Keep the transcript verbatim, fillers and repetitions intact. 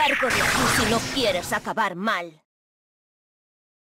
largo de aquí si no quieres acabar mal.